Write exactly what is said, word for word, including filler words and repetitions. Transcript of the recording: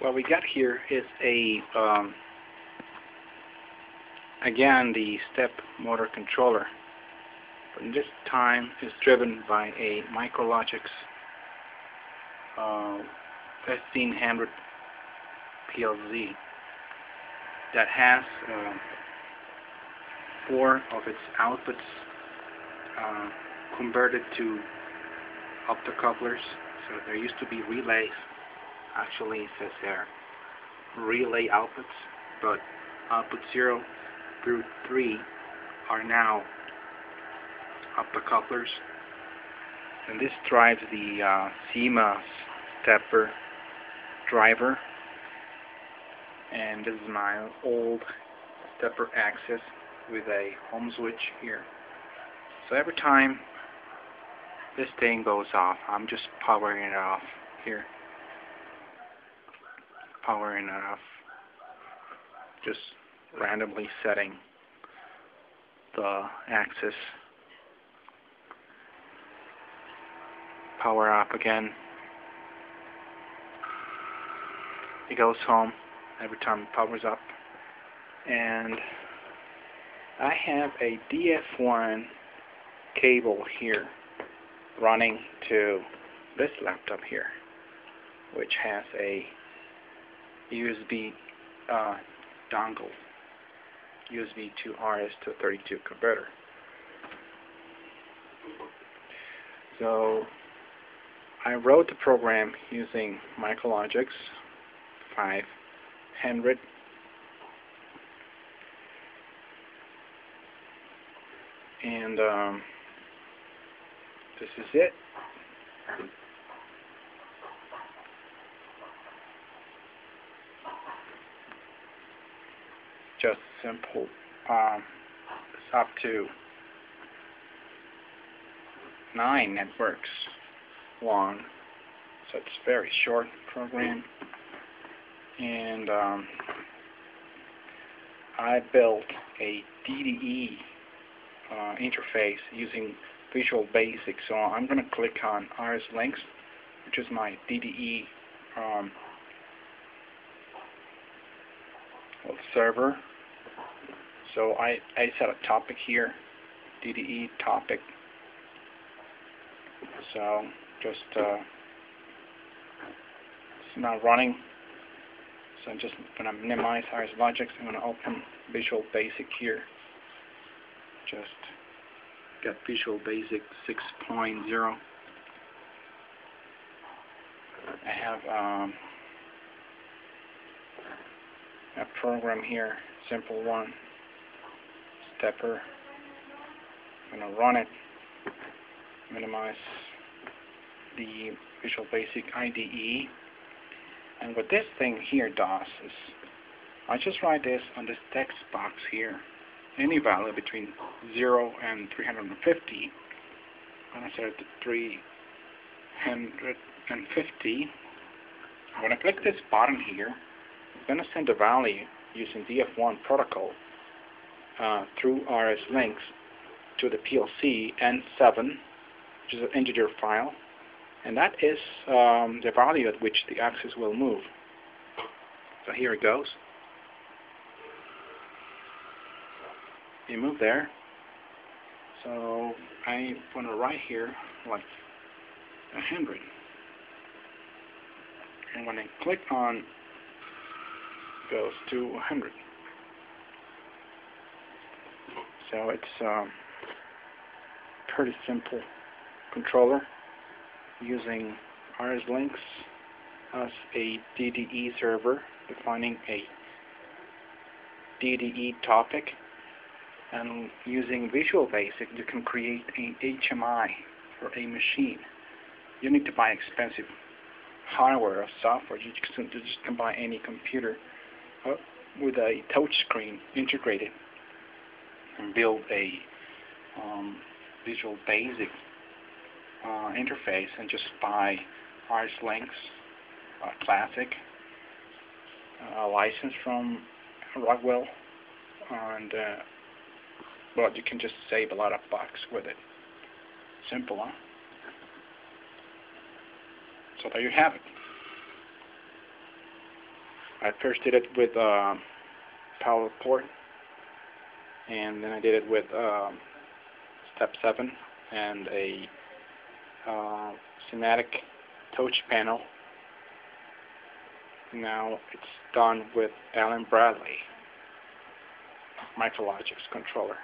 what we got here is a um, again the step motor controller, but this time is driven by a MicroLogix uh, fifteen hundred P L C that has uh, four of its outputs uh, converted to optocouplers. So there used to be relays. Actually, it says there relay outputs, but output zero through three are now optocouplers, and this drives the uh, C M O S stepper driver. And this is my old stepper axis with a home switch here. So every time this thing goes off, I'm just powering it off here. Powering it off. Just randomly setting the axis. Power up again. It goes home every time it powers up. And I have a D F one cable here running to this laptop here, which has a U S B uh, dongle, U S B to R S two thirty-two converter. So I wrote the program using MicroLogix five hundred. And um, this is it. Just simple. Um, it's up to nine networks long, so it's a very short program. And um, I built a D D E uh, interface using Visual Basic, so I'm going to click on RSLinx, which is my D D E um, server. So I, I set a topic here, D D E topic. So just uh, it's not running, so I'm just going to minimize RSLogix. I'm going to open Visual Basic here. Just got Visual Basic six point oh. I have um, a program here, simple one, stepper. I'm going to run it, minimize the Visual Basic I D E. And what this thing here does is, I just write this on this text box here, any value between zero and three hundred fifty, and I set it to three hundred fifty. I'm going to click this button here. I'm going to send a value using D F one protocol uh, through RSLinx to the P L C N seven, which is an integer file, and that is um, the value at which the axis will move. So here it goes. You move there. So I want to write here like a hundred, and when I click on, goes to one hundred. So it's um, pretty simple controller using RSLinx as a D D E server, defining a D D E topic, and using Visual Basic you can create an H M I for a machine. You need to buy expensive hardware or software. You just, you just can buy any computer with a touch screen integrated and build a um, Visual Basic uh, interface, and just buy RSLinx uh, Classic uh, license from Rockwell, and uh, well, you can just save a lot of bucks with it. Simple, huh? So there you have it. I first did it with um, PowerPoint, and then I did it with um, Step seven and a uh, Sitmatic touch panel. Now it's done with Allen Bradley MicroLogix controller.